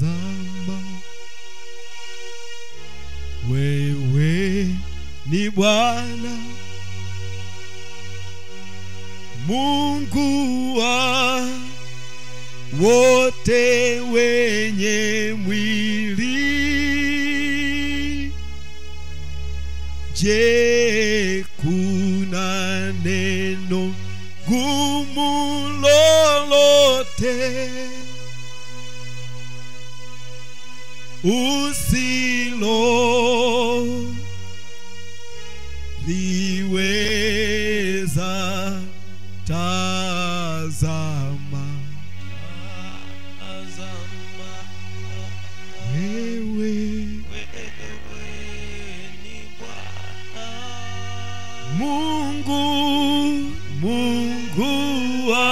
zamba wewe ni Bwana Mungu wa wote wenye mwili. Je, kuna neno gumu lolote usilo liweza tazama? Wewe ni Bwana Mungu, Mungu wa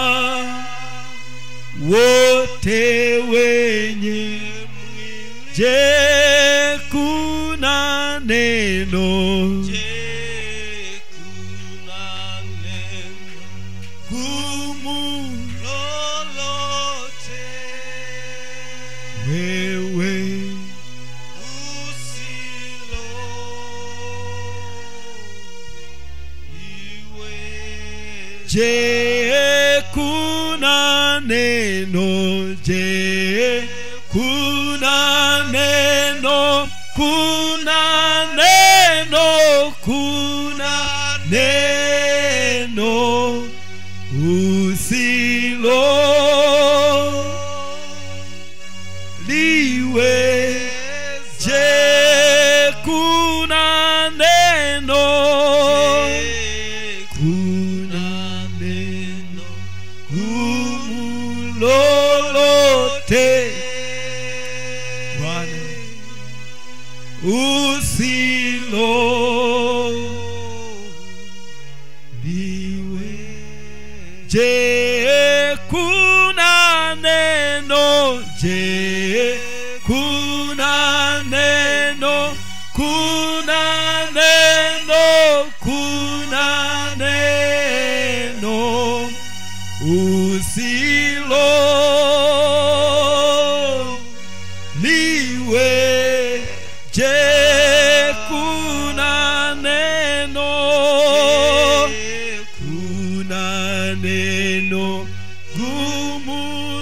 wote wenye mwili. Je, kuna neno gumu lolote wewe Je, kuna neno, je, kuna neno, kuna neno, kuna neno usilo liwe. Je, kuna neno, kuna neno gumu lolote Bwana usilo liwe. Je, kuna neno, je, kuna neno, kuna neno, kuna neno usilo liwe. Je, kuna neno gumu